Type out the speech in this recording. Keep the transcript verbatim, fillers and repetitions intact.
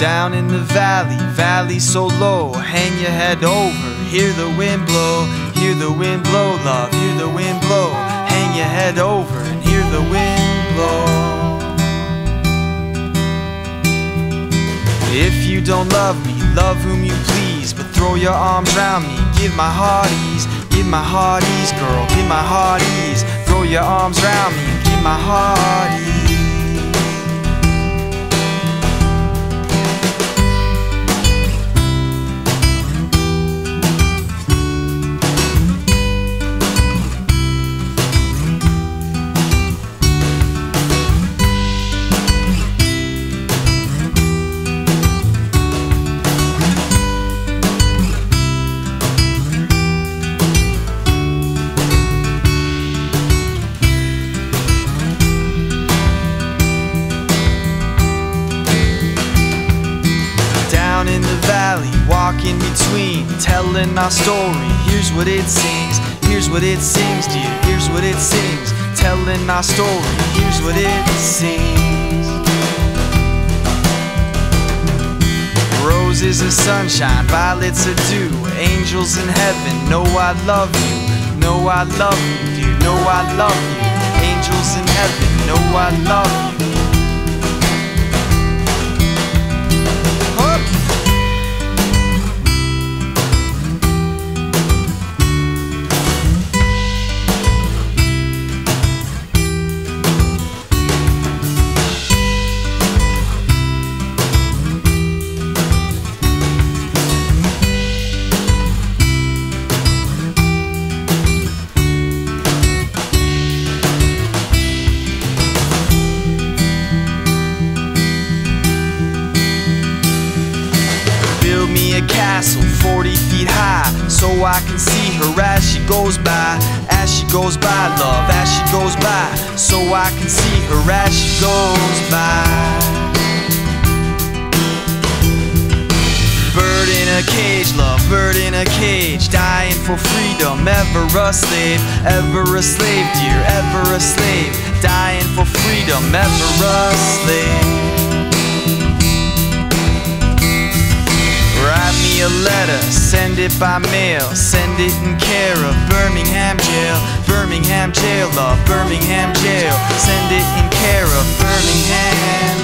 Down in the valley, valley so low, hang your head over, hear the wind blow, hear the wind blow, love, hear the wind blow, hang your head over and hear the wind blow. If you don't love me, love whom you please, but throw your arms round me, give my heart ease, give my heart ease, girl, give my heart ease, throw your arms round me, give my heart ease. In the valley, walk in between, telling my story, here's what it sings, here's what it sings, dear, here's what it sings, telling my story, here's what it sings. Roses are sunshine, violets are dew, angels in heaven know I love you, know I love you, dear, know I love you, angels in heaven know I love you. Castle forty feet high, so I can see her as she goes by, as she goes by, love, as she goes by, so I can see her as she goes by. Bird in a cage, love, bird in a cage, dying for freedom, ever a slave, ever a slave, dear, ever a slave, dying for freedom, ever a slave. Write me a letter, send it by mail, send it in care of Birmingham Jail, Birmingham Jail, love, Birmingham Jail, send it in care of Birmingham.